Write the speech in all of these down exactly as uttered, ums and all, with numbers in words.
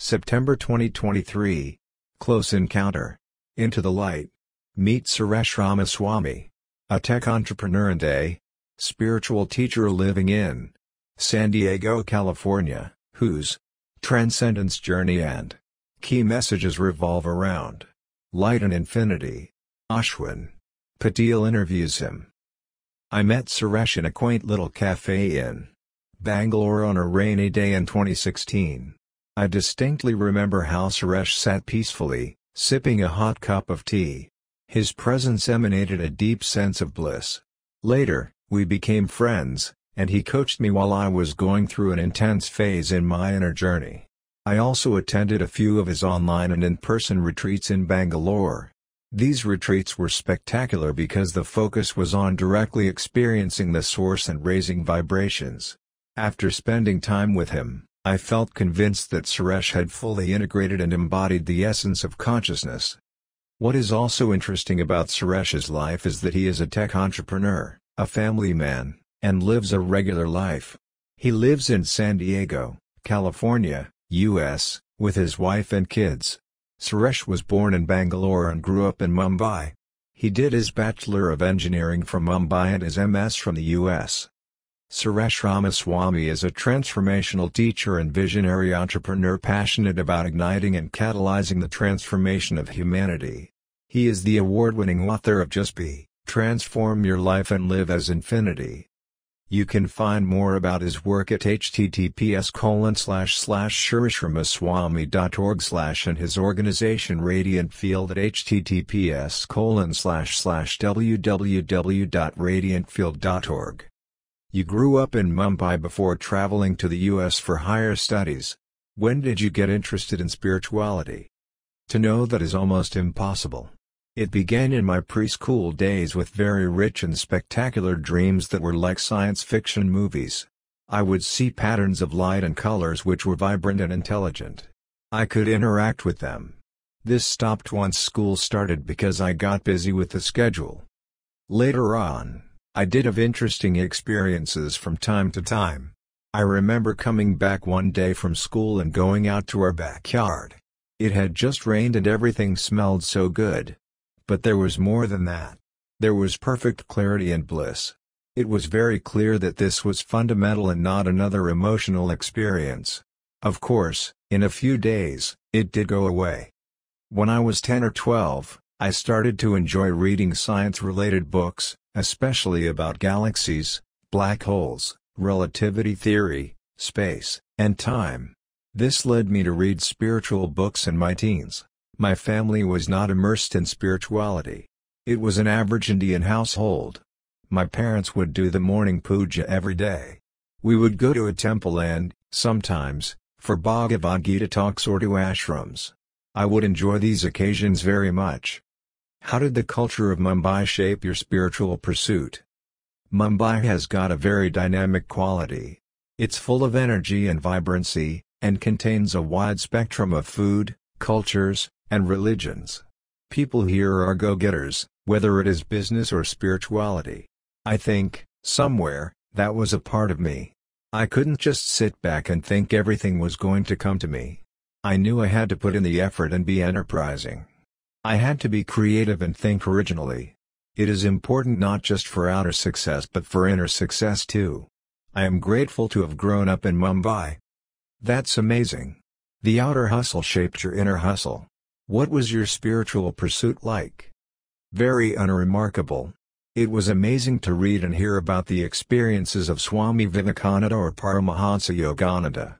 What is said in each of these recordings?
September twenty twenty-three, Close Encounter. Into the Light. Meet Suresh Ramaswamy, a tech entrepreneur and a spiritual teacher living in San Diego, California, whose transcendence journey and key messages revolve around light and infinity. Ashwin Patil interviews him. I met Suresh in a quaint little cafe in Bangalore on a rainy day in twenty sixteen. I distinctly remember how Suresh sat peacefully, sipping a hot cup of tea. His presence emanated a deep sense of bliss. Later, we became friends, and he coached me while I was going through an intense phase in my inner journey. I also attended a few of his online and in-person retreats in Bangalore. These retreats were spectacular because the focus was on directly experiencing the source and raising vibrations. After spending time with him, I felt convinced that Suresh had fully integrated and embodied the essence of consciousness. What is also interesting about Suresh's life is that he is a tech entrepreneur, a family man, and lives a regular life. He lives in San Diego, California, U S, with his wife and kids. Suresh was born in Bangalore and grew up in Mumbai. He did his Bachelor of Engineering from Mumbai and his M S from the U S. Suresh Ramaswamy is a transformational teacher and visionary entrepreneur passionate about igniting and catalyzing the transformation of humanity. He is the award-winning author of Just Be, Transform Your Life and Live as Infinity. You can find more about his work at h t t p s colon slash slash sureshramaswamy dot org slash and his organization Radiant Field at h t t p s colon slash slash w w w dot radiant field dot org. You grew up in Mumbai before traveling to the U S for higher studies. When did you get interested in spirituality? To know that is almost impossible. It began in my preschool days with very rich and spectacular dreams that were like science fiction movies. I would see patterns of light and colors which were vibrant and intelligent. I could interact with them. This stopped once school started because I got busy with the schedule. Later on, I did have interesting experiences from time to time. I remember coming back one day from school and going out to our backyard. It had just rained and everything smelled so good. But there was more than that. There was perfect clarity and bliss. It was very clear that this was fundamental and not another emotional experience. Of course, in a few days, it did go away. When I was ten or twelve, I started to enjoy reading science-related books, especially about galaxies, black holes, relativity theory, space, and time. This led me to read spiritual books in my teens. My family was not immersed in spirituality. It was an average Indian household. My parents would do the morning puja every day. We would go to a temple and, sometimes, for Bhagavad Gita talks or to ashrams. I would enjoy these occasions very much. How did the culture of Mumbai shape your spiritual pursuit? Mumbai has got a very dynamic quality. It's full of energy and vibrancy, and contains a wide spectrum of food, cultures, and religions. People here are go-getters, whether it is business or spirituality. I think, somewhere, that was a part of me. I couldn't just sit back and think everything was going to come to me. I knew I had to put in the effort and be enterprising. I had to be creative and think originally. It is important not just for outer success but for inner success too. I am grateful to have grown up in Mumbai. That's amazing. The outer hustle shaped your inner hustle. What was your spiritual pursuit like? Very unremarkable. It was amazing to read and hear about the experiences of Swami Vivekananda or Paramahansa Yogananda.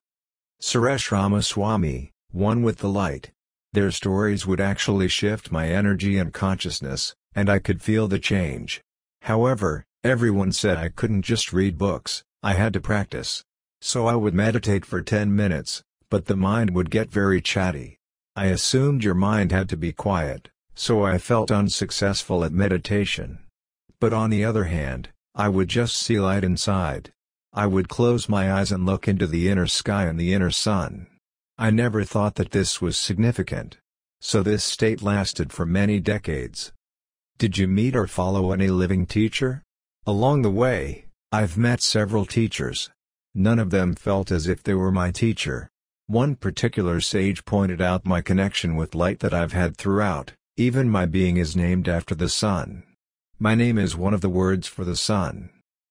Suresh Ramaswamy, one with the light. Their stories would actually shift my energy and consciousness, and I could feel the change. However, everyone said I couldn't just read books, I had to practice. So I would meditate for ten minutes, but the mind would get very chatty. I assumed your mind had to be quiet, so I felt unsuccessful at meditation. But on the other hand, I would just see light inside. I would close my eyes and look into the inner sky and the inner sun. I never thought that this was significant. So this state lasted for many decades. Did you meet or follow any living teacher? Along the way, I've met several teachers. None of them felt as if they were my teacher. One particular sage pointed out my connection with light that I've had throughout, even my being is named after the sun. My name is one of the words for the sun.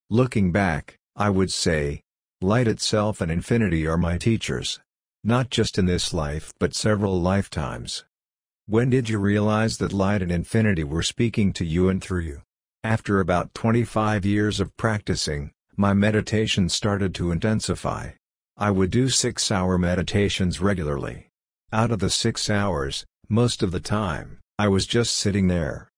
Looking back, I would say, light itself and infinity are my teachers. Not just in this life but several lifetimes. When did you realize that light and infinity were speaking to you and through you? After about twenty-five years of practicing, my meditation started to intensify. I would do six-hour meditations regularly. Out of the six hours, most of the time, I was just sitting there.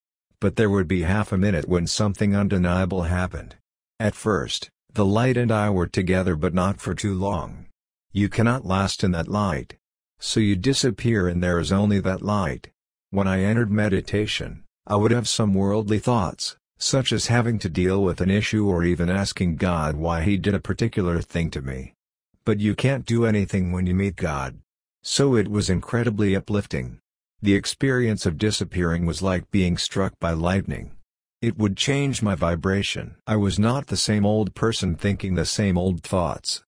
But there would be half a minute when something undeniable happened. At first, the light and I were together, but not for too long. You cannot last in that light. So you disappear and there is only that light. When I entered meditation, I would have some worldly thoughts, such as having to deal with an issue or even asking God why He did a particular thing to me. But you can't do anything when you meet God. So it was incredibly uplifting. The experience of disappearing was like being struck by lightning. It would change my vibration. I was not the same old person thinking the same old thoughts.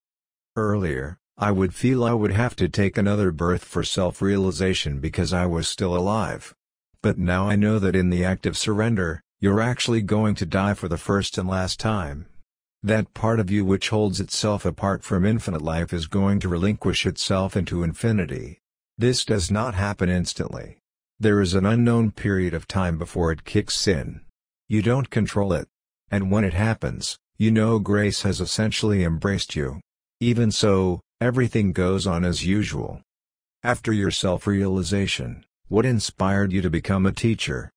Earlier, I would feel I would have to take another birth for self-realization because I was still alive. But now I know that in the act of surrender, you're actually going to die for the first and last time. That part of you which holds itself apart from infinite life is going to relinquish itself into infinity. This does not happen instantly. There is an unknown period of time before it kicks in. You don't control it. And when it happens, you know grace has essentially embraced you. Even so, everything goes on as usual. After your self-realization, what inspired you to become a teacher?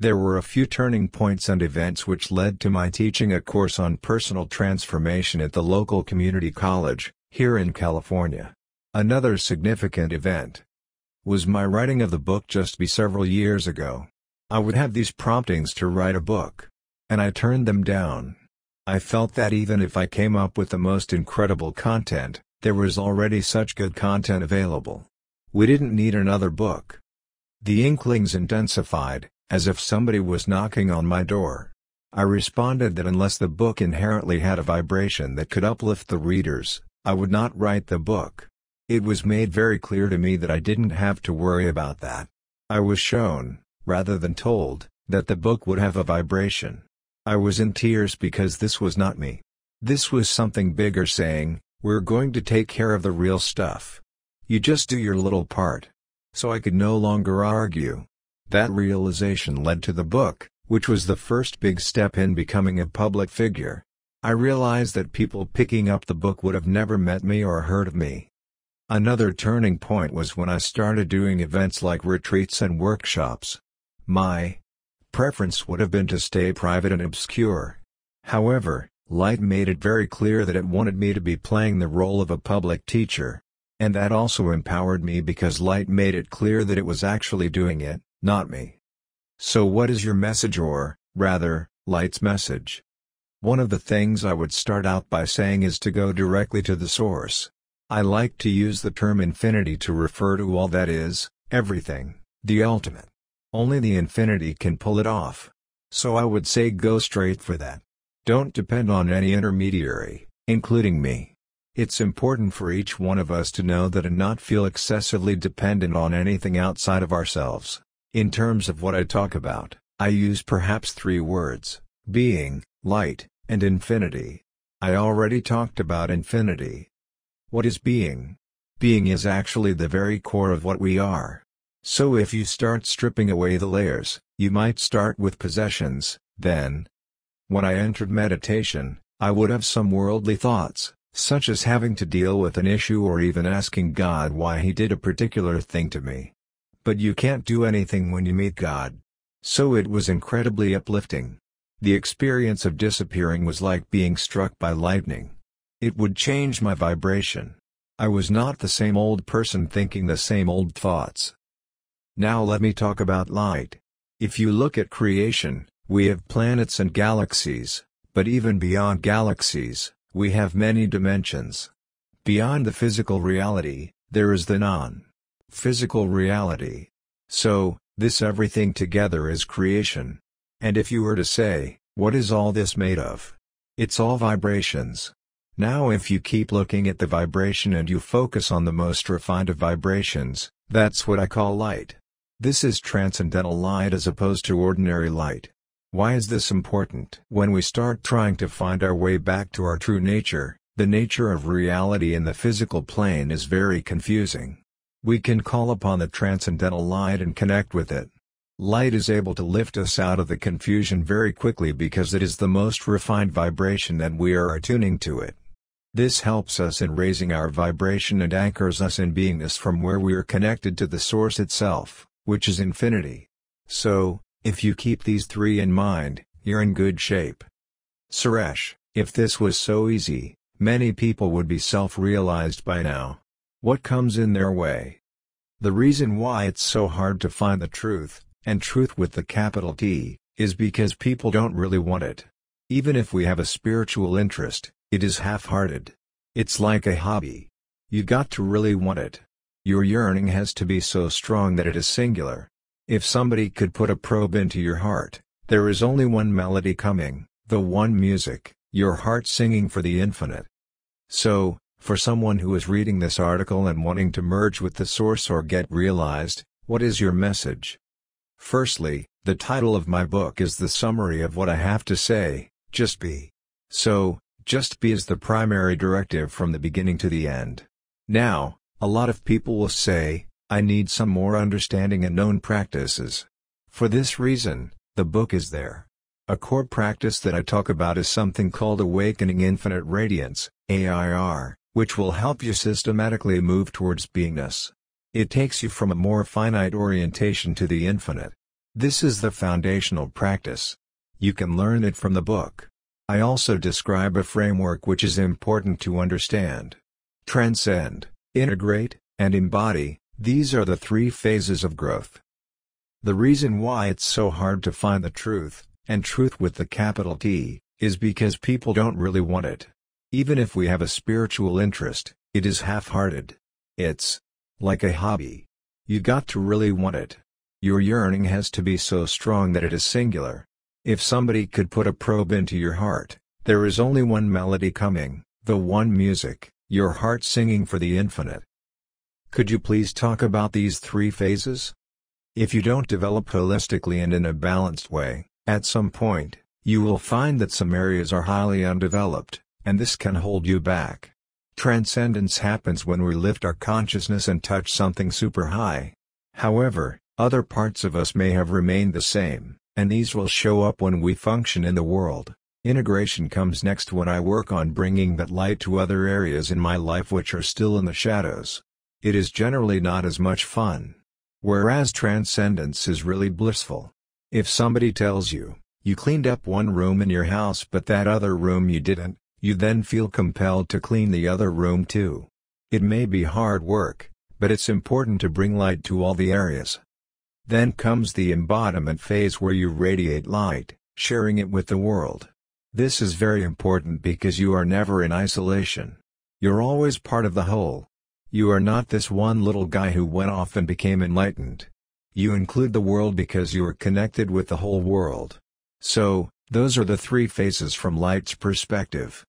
There were a few turning points and events which led to my teaching a course on personal transformation at the local community college, here in California. Another significant event was my writing of the book just be several years ago. I would have these promptings to write a book. And I turned them down. I felt that even if I came up with the most incredible content, there was already such good content available. We didn't need another book. The inklings intensified, as if somebody was knocking on my door. I responded that unless the book inherently had a vibration that could uplift the readers, I would not write the book. It was made very clear to me that I didn't have to worry about that. I was shown, rather than told, that the book would have a vibration. I was in tears because this was not me. This was something bigger saying, we're going to take care of the real stuff. You just do your little part. So I could no longer argue. That realization led to the book, which was the first big step in becoming a public figure. I realized that people picking up the book would have never met me or heard of me. Another turning point was when I started doing events like retreats and workshops. My preference would have been to stay private and obscure. However, light made it very clear that it wanted me to be playing the role of a public teacher. And that also empowered me because light made it clear that it was actually doing it, not me. So what is your message, or, rather, light's message? One of the things I would start out by saying is to go directly to the source. I like to use the term infinity to refer to all that is, everything, the ultimate. Only the infinity can pull it off. So I would say go straight for that. Don't depend on any intermediary, including me. It's important for each one of us to know that and not feel excessively dependent on anything outside of ourselves. In terms of what I talk about, I use perhaps three words: being, light, and infinity. I already talked about infinity. What is being? Being is actually the very core of what we are. So if you start stripping away the layers, you might start with possessions, then. When I entered meditation, I would have some worldly thoughts, such as having to deal with an issue or even asking God why He did a particular thing to me. But you can't do anything when you meet God. So it was incredibly uplifting. The experience of disappearing was like being struck by lightning. It would change my vibration. I was not the same old person thinking the same old thoughts. Now let me talk about light. If you look at creation, we have planets and galaxies, but even beyond galaxies, we have many dimensions. Beyond the physical reality, there is the non-physical reality. So, this everything together is creation. And if you were to say, what is all this made of? It's all vibrations. Now if you keep looking at the vibration and you focus on the most refined of vibrations, that's what I call light. This is transcendental light as opposed to ordinary light. Why is this important? When we start trying to find our way back to our true nature, the nature of reality in the physical plane is very confusing. We can call upon the transcendental light and connect with it. Light is able to lift us out of the confusion very quickly because it is the most refined vibration and we are attuning to it. This helps us in raising our vibration and anchors us in beingness from where we are connected to the source itself, which is infinity. So, if you keep these three in mind, you're in good shape. Suresh, if this was so easy, many people would be self-realized by now. What comes in their way? The reason why it's so hard to find the truth, and truth with the capital T, is because people don't really want it. Even if we have a spiritual interest, it is half-hearted. It's like a hobby. You got to really want it. Your yearning has to be so strong that it is singular. If somebody could put a probe into your heart, there is only one melody coming, the one music, your heart singing for the infinite. So, for someone who is reading this article and wanting to merge with the source or get realized, what is your message? Firstly, the title of my book is the summary of what I have to say, just be. So, just be is the primary directive from the beginning to the end. Now, a lot of people will say, I need some more understanding and known practices. For this reason, the book is there. A core practice that I talk about is something called Awakening Infinite Radiance, A I R, which will help you systematically move towards beingness. It takes you from a more finite orientation to the infinite. This is the foundational practice. You can learn it from the book. I also describe a framework which is important to understand. Transcend, integrate, and embody. These are the three phases of growth. The reason why it's so hard to find the truth, and truth with the capital T, is because people don't really want it. Even if we have a spiritual interest, it is half-hearted. It's like a hobby. You got to really want it. Your yearning has to be so strong that it is singular. If somebody could put a probe into your heart, there is only one melody coming, the one music, your heart singing for the infinite. Could you please talk about these three phases? If you don't develop holistically and in a balanced way, at some point, you will find that some areas are highly undeveloped, and this can hold you back. Transcendence happens when we lift our consciousness and touch something super high. However, other parts of us may have remained the same, and these will show up when we function in the world. Integration comes next when I work on bringing that light to other areas in my life which are still in the shadows. It is generally not as much fun. Whereas transcendence is really blissful. If somebody tells you, you cleaned up one room in your house but that other room you didn't, you then feel compelled to clean the other room too. It may be hard work, but it's important to bring light to all the areas. Then comes the embodiment phase where you radiate light, sharing it with the world. This is very important because you are never in isolation. You're always part of the whole. You are not this one little guy who went off and became enlightened. You include the world because you are connected with the whole world. So, those are the three phases from light's perspective.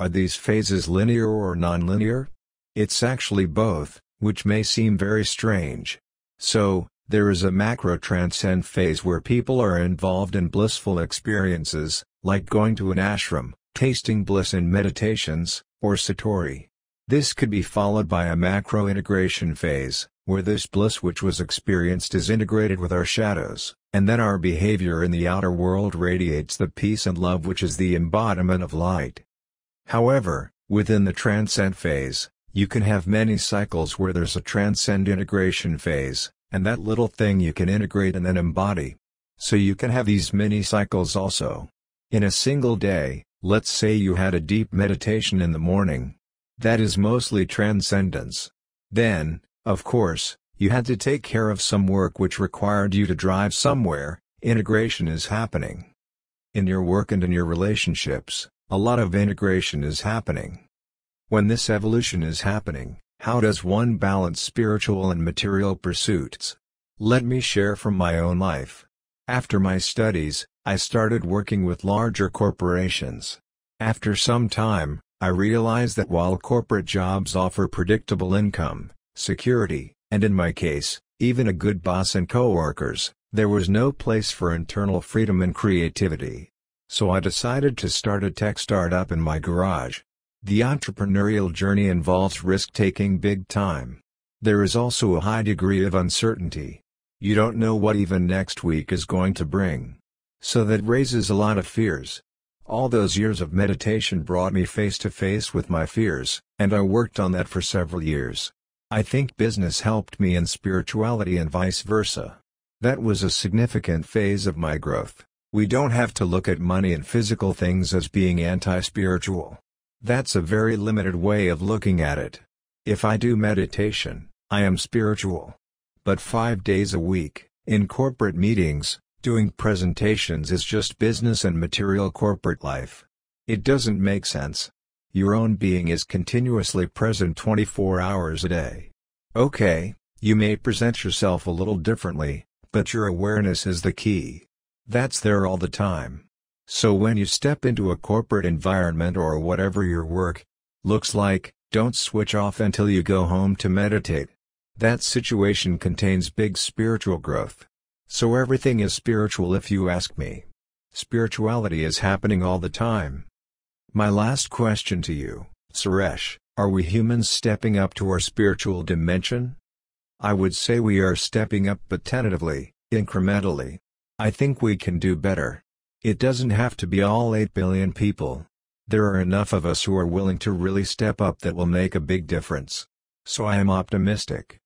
Are these phases linear or non-linear? It's actually both, which may seem very strange. So, there is a macro-transcend phase where people are involved in blissful experiences, like going to an ashram, tasting bliss in meditations, or satori. This could be followed by a macro-integration phase, where this bliss which was experienced is integrated with our shadows, and then our behavior in the outer world radiates the peace and love which is the embodiment of light. However, within the transcend phase, you can have many cycles where there's a transcend integration phase, and that little thing you can integrate and then embody. So you can have these mini cycles also. In a single day, let's say you had a deep meditation in the morning. That is mostly transcendence. Then, of course, you had to take care of some work which required you to drive somewhere. Integration is happening. In your work and in your relationships, a lot of integration is happening. When this evolution is happening, how does one balance spiritual and material pursuits? Let me share from my own life. After my studies, I started working with larger corporations. After some time, I realize that while corporate jobs offer predictable income, security, and in my case, even a good boss and coworkers, there was no place for internal freedom and creativity. So I decided to start a tech startup in my garage. The entrepreneurial journey involves risk-taking big time. There is also a high degree of uncertainty. You don't know what even next week is going to bring. So that raises a lot of fears. All those years of meditation brought me face to face with my fears, and I worked on that for several years. I think business helped me in spirituality and vice versa. That was a significant phase of my growth. We don't have to look at money and physical things as being anti-spiritual. That's a very limited way of looking at it. If I do meditation, I am spiritual. But five days a week, in corporate meetings, doing presentations is just business and material corporate life. It doesn't make sense. Your own being is continuously present twenty-four hours a day. Okay, you may present yourself a little differently, but your awareness is the key. That's there all the time. So when you step into a corporate environment or whatever your work looks like, don't switch off until you go home to meditate. That situation contains big spiritual growth. So everything is spiritual if you ask me. Spirituality is happening all the time. My last question to you, Suresh, are we humans stepping up to our spiritual dimension? I would say we are stepping up, but tentatively, incrementally. I think we can do better. It doesn't have to be all eight billion people. There are enough of us who are willing to really step up that will make a big difference. So I am optimistic.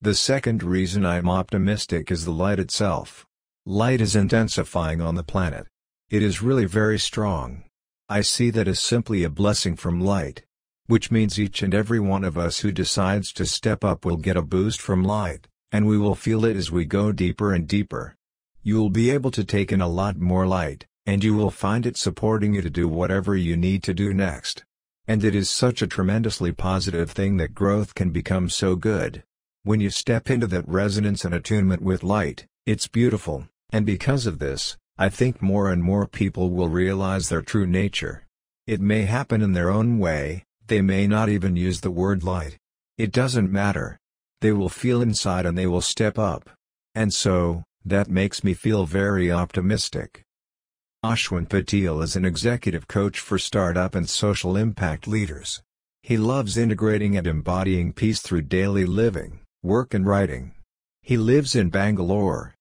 The second reason I'm optimistic is the light itself. Light is intensifying on the planet. It is really very strong. I see that as simply a blessing from light. Which means each and every one of us who decides to step up will get a boost from light, and we will feel it as we go deeper and deeper. You'll be able to take in a lot more light, and you will find it supporting you to do whatever you need to do next. And it is such a tremendously positive thing that growth can become so good. When you step into that resonance and attunement with light, it's beautiful, and because of this, I think more and more people will realize their true nature. It may happen in their own way, they may not even use the word light. It doesn't matter. They will feel inside and they will step up. And so, that makes me feel very optimistic. Ashwin Patil is an executive coach for startup and social impact leaders. He loves integrating and embodying peace through daily living, work and writing. He lives in Bangalore,